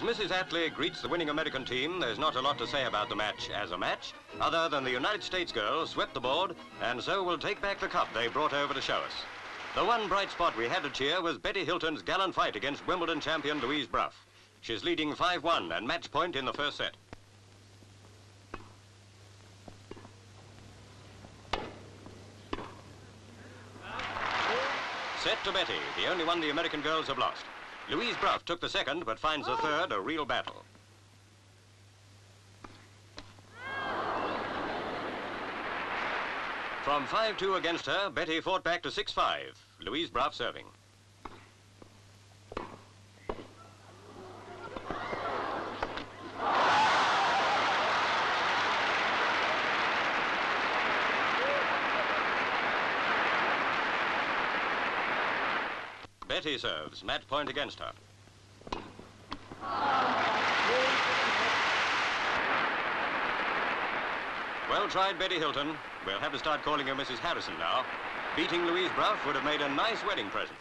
As Mrs. Attlee greets the winning American team, there's not a lot to say about the match as a match, other than the United States girls swept the board and so will take back the cup they brought over to show us. The one bright spot we had to cheer was Betty Hilton's gallant fight against Wimbledon champion Louise Brough. She's leading 5-1 and match point in the first set. Set to Betty, the only one the American girls have lost. Louise Brough took the second, but finds the third a real battle. From 5-2 against her, Betty fought back to 6-5. Louise Brough serving. Betty serves, match point against her. Well tried, Betty Hilton. We'll have to start calling her Mrs. Harrison now. Beating Louise Brough would have made a nice wedding present.